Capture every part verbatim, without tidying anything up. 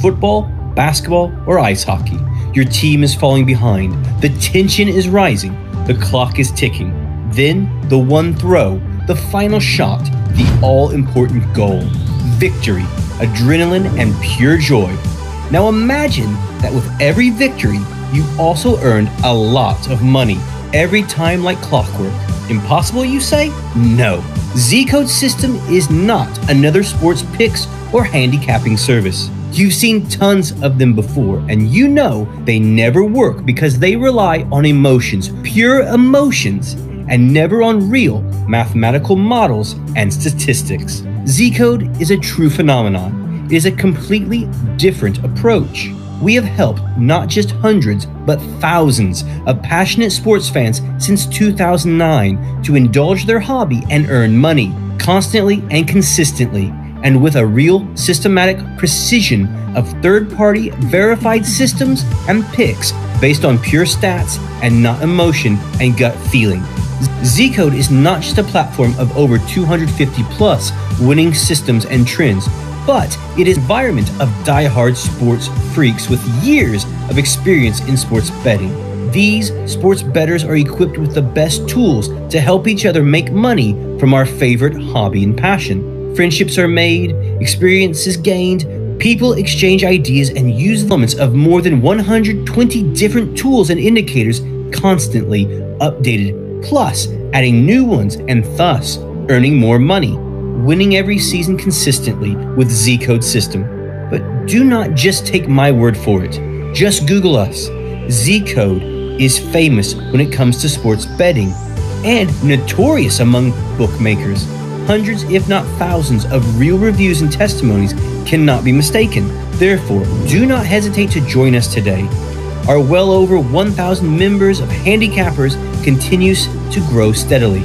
football, basketball, or ice hockey. Your team is falling behind. The tension is rising. The clock is ticking. Then the one throw, the final shot, the all-important goal. Victory, adrenaline, and pure joy. Now imagine that with every victory, you also earned a lot of money, every time like clockwork. Impossible, you say? No. Zcode System is not another sports picks or handicapping service. You've seen tons of them before, and you know they never work because they rely on emotions, pure emotions, and never on real mathematical models and statistics. Zcode is a true phenomenon. It is a completely different approach. We have helped not just hundreds, but thousands of passionate sports fans since two thousand nine to indulge their hobby and earn money, constantly and consistently, and with a real systematic precision of third-party verified systems and picks based on pure stats and not emotion and gut feeling. Zcode is not just a platform of over two hundred fifty plus winning systems and trends, but it is an environment of diehard sports freaks with years of experience in sports betting. These sports bettors are equipped with the best tools to help each other make money from our favorite hobby and passion. Friendships are made, experiences gained, people exchange ideas and use elements of more than one hundred twenty different tools and indicators constantly updated, plus adding new ones and thus earning more money. Winning every season consistently with Zcode System. But do not just take my word for it. Just Google us. Zcode is famous when it comes to sports betting and notorious among bookmakers. Hundreds, if not thousands, of real reviews and testimonies cannot be mistaken. Therefore, do not hesitate to join us today. Our well over one thousand members of handicappers continues to grow steadily.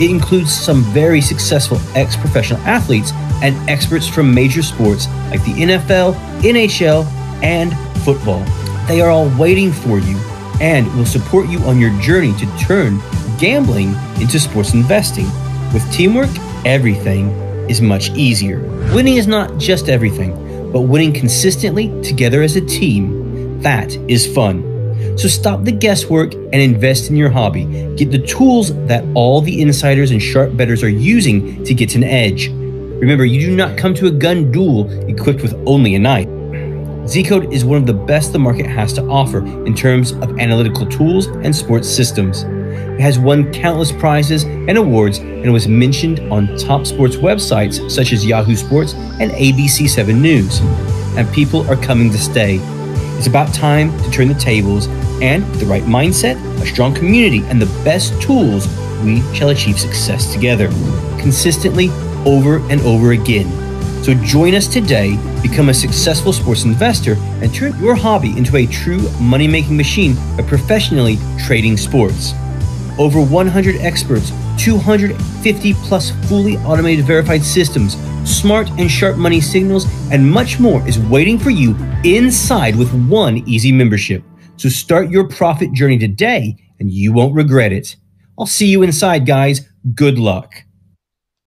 It includes some very successful ex-professional athletes and experts from major sports like the N F L, N H L, and football. They are all waiting for you and will support you on your journey to turn gambling into sports investing. With teamwork, everything is much easier. Winning is not just everything, but winning consistently together as a team, that is fun. So stop the guesswork and invest in your hobby. Get the tools that all the insiders and sharp bettors are using to get an edge. Remember, you do not come to a gun duel equipped with only a knife. Zcode is one of the best the market has to offer in terms of analytical tools and sports systems. It has won countless prizes and awards and was mentioned on top sports websites such as Yahoo Sports and A B C seven News. And people are coming to stay. It's about time to turn the tables, and with the right mindset, a strong community, and the best tools, we shall achieve success together, consistently over and over again. So join us today, become a successful sports investor, and turn your hobby into a true money-making machine by professionally trading sports. Over one hundred experts, two hundred fifty plus fully automated verified systems, smart and sharp money signals, and much more is waiting for you inside with one easy membership. So start your profit journey today and you won't regret it. I'll see you inside, guys. Good luck.